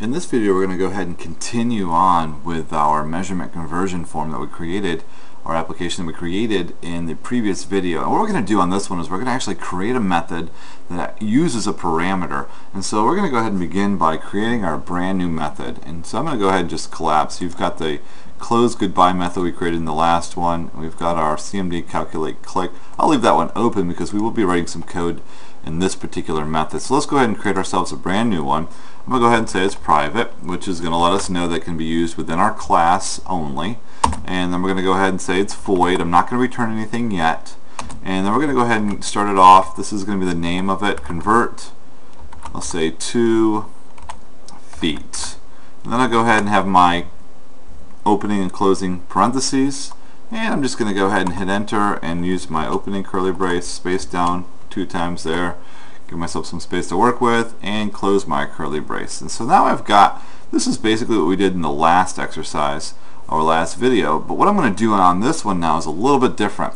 In this video we're going to go ahead and continue on with our measurement conversion form that we created, our application that we created in the previous video. And what we're going to do on this one is we're going to actually create a method that uses a parameter. And so we're going to go ahead and begin by creating our brand new method. And so I'm going to go ahead and just collapse. You've got the close goodbye method we created in the last one. We've got our CMD calculate click. I'll leave that one open because we will be writing some code in this particular method. So let's go ahead and create ourselves a brand new one. I'm going to go ahead and say it's private, which is going to let us know that it can be used within our class only. And then we're going to go ahead and say it's void. I'm not going to return anything yet. And then we're going to go ahead and start it off. This is going to be the name of it, convert. I'll say 2 feet. And then I'll go ahead and have my opening and closing parentheses. And I'm just going to go ahead and hit enter and use my opening curly brace, space down 2 times there, give myself some space to work with, and close my curly brace. And so now I've got, this is basically what we did in the last exercise, our last video, but what I'm going to do on this one now is a little bit different.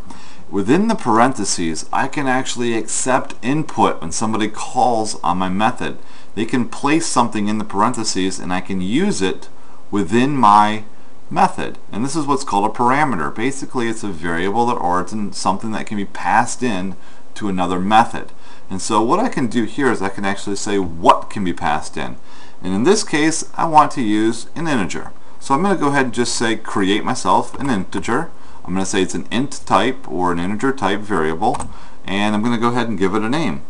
Within the parentheses, I can actually accept input when somebody calls on my method. They can place something in the parentheses and I can use it within my method. And this is what's called a parameter. Basically it's a variable or it's something that can be passed in to another method. And so what I can do here is I can actually say what can be passed in. And in this case I want to use an integer. So I'm going to go ahead and just say create myself an integer. I'm going to say it's an int type or an integer type variable, and I'm going to go ahead and give it a name.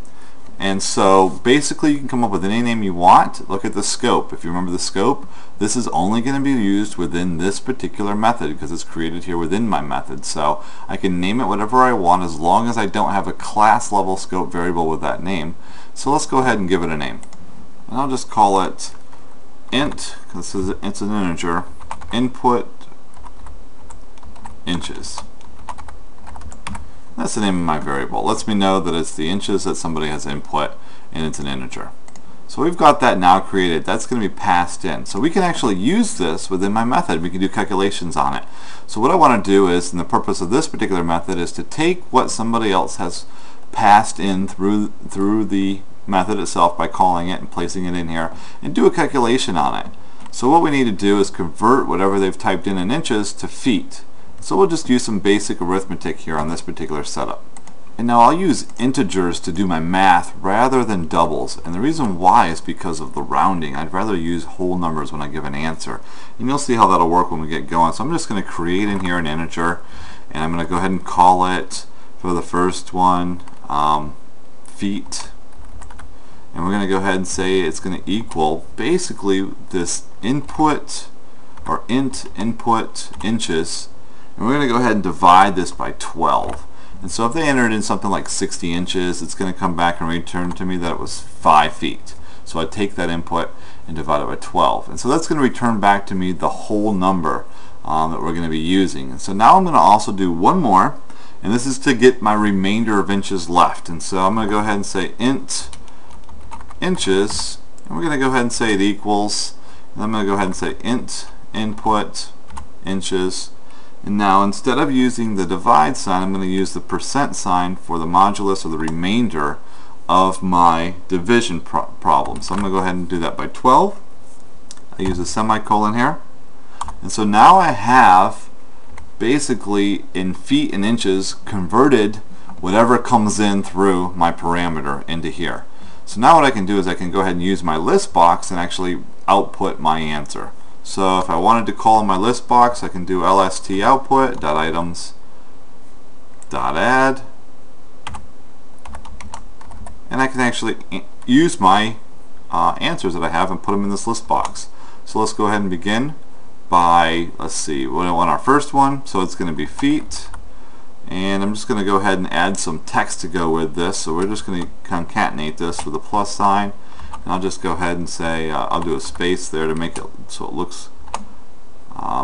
And so basically you can come up with any name you want. Look at the scope. If you remember the scope, this is only going to be used within this particular method because it's created here within my method. So I can name it whatever I want as long as I don't have a class level scope variable with that name. So let's go ahead and give it a name. And I'll just call it int, because it's an integer, input inches. That's the name of my variable. It lets me know that it's the inches that somebody has input and it's an integer. So we've got that now created. That's going to be passed in. So we can actually use this within my method. We can do calculations on it. So what I want to do is, and the purpose of this particular method is to take what somebody else has passed in through the method itself by calling it and placing it in here and do a calculation on it. So what we need to do is convert whatever they've typed in inches to feet. So we'll just use some basic arithmetic here on this particular setup. And now I'll use integers to do my math rather than doubles. And the reason why is because of the rounding. I'd rather use whole numbers when I give an answer. And you'll see how that'll work when we get going. So I'm just going to create in here an integer, and I'm going to go ahead and call it, for the first one, feet. And we're going to go ahead and say it's going to equal basically this input or int input inches. And we're going to go ahead and divide this by 12. And so if they entered in something like 60 inches, it's going to come back and return to me that it was 5 feet. So I take that input and divide it by 12. And so that's going to return back to me the whole number that we're going to be using. And so now I'm going to also do one more, and this is to get my remainder of inches left. And so I'm going to go ahead and say int inches, and we're going to go ahead and say it equals, and I'm going to go ahead and say int input inches. And now instead of using the divide sign, I'm going to use the percent sign for the modulus or the remainder of my division problem. So I'm going to go ahead and do that by 12. I use a semicolon here. And so now I have basically in feet and inches converted whatever comes in through my parameter into here. So now what I can do is I can go ahead and use my list box and actually output my answer. So if I wanted to call my list box, I can do lst output dot items dot add, and I can actually use my answers that I have and put them in this list box. So let's go ahead and begin by, let's see, we want our first one, so it's going to be feet, and I'm just going to go ahead and add some text to go with this. So we're just going to concatenate this with a plus sign. And I'll just go ahead and say, I'll do a space there to make it so it looks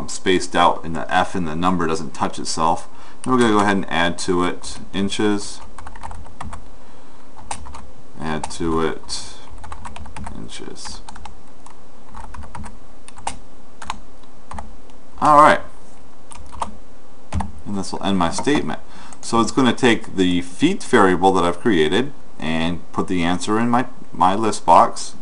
spaced out, and the F in the number doesn't touch itself. Then we're going to go ahead and add to it inches, add to it inches. Alright, and this will end my statement. So it's going to take the feet variable that I've created and put the answer in my list box,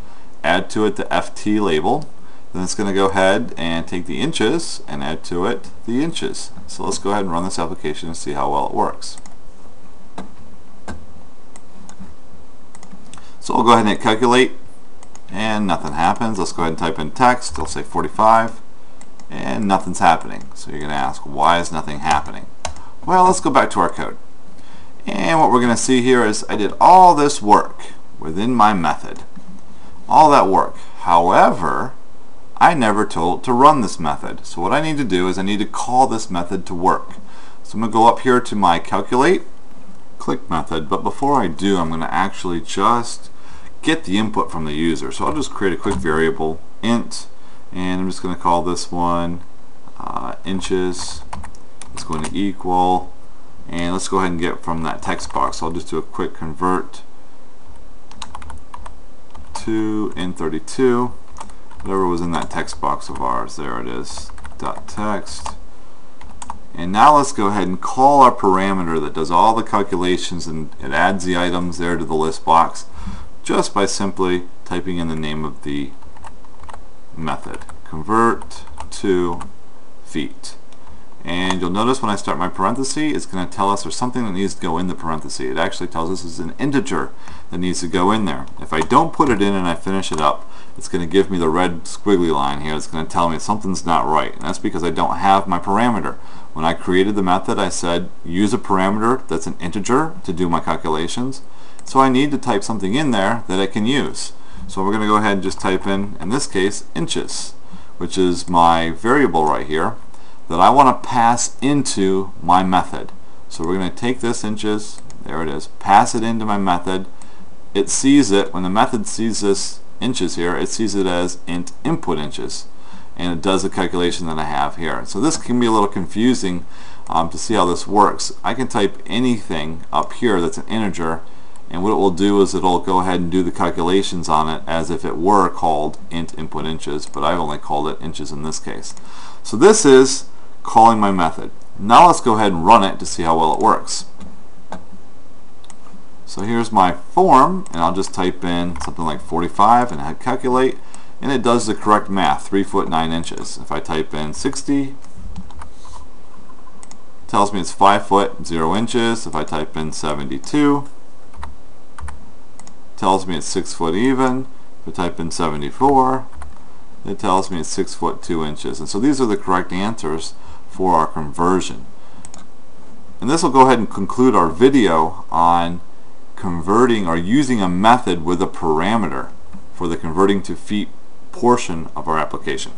add to it the FT label. Then it's going to go ahead and take the inches and add to it the inches. So let's go ahead and run this application and see how well it works. So we'll go ahead and hit calculate, and nothing happens. Let's go ahead and type in text. It'll say 45, and nothing's happening. So you're going to ask, why is nothing happening? Well, let's go back to our code. And what we're going to see here is I did all this work within my method. All that work. However, I never told to run this method. So what I need to do is I need to call this method to work. So I'm going to go up here to my calculate, click method, but before I do, I'm going to actually just get the input from the user. So I'll just create a quick variable, int, and I'm just going to call this one inches. It's going to equal, and let's go ahead and get from that text box. So I'll just do a quick convert to int32. Whatever was in that text box of ours, there it is, dot text. And now let's go ahead and call our parameter that does all the calculations, and it adds the items there to the list box just by simply typing in the name of the method, convert to feet. And you'll notice when I start my parenthesis, it's going to tell us there's something that needs to go in the parenthesis. It actually tells us it's an integer that needs to go in there. If I don't put it in and I finish it up, it's going to give me the red squiggly line here. It's going to tell me something's not right. And that's because I don't have my parameter. When I created the method, I said use a parameter that's an integer to do my calculations. So I need to type something in there that I can use. So we're going to go ahead and just type in this case, inches, which is my variable right here that I want to pass into my method. So we're going to take this inches, there it is, pass it into my method. It sees it, when the method sees this inches here, it sees it as int input inches, and it does the calculation that I have here. So this can be a little confusing to see how this works. I can type anything up here that's an integer, and what it will do is it'll go ahead and do the calculations on it as if it were called int input inches, but I've only called it inches in this case. So this is calling my method. Now let's go ahead and run it to see how well it works. So here's my form, and I'll just type in something like 45 and hit calculate, and it does the correct math, 3 foot 9 inches. If I type in 60, it tells me it's 5 foot 0 inches. If I type in 72, it tells me it's 6 foot even. If I type in 74, it tells me it's 6 foot 2 inches. And so these are the correct answers for our conversion. And this will go ahead and conclude our video on converting or using a method with a parameter for the converting to feet portion of our application.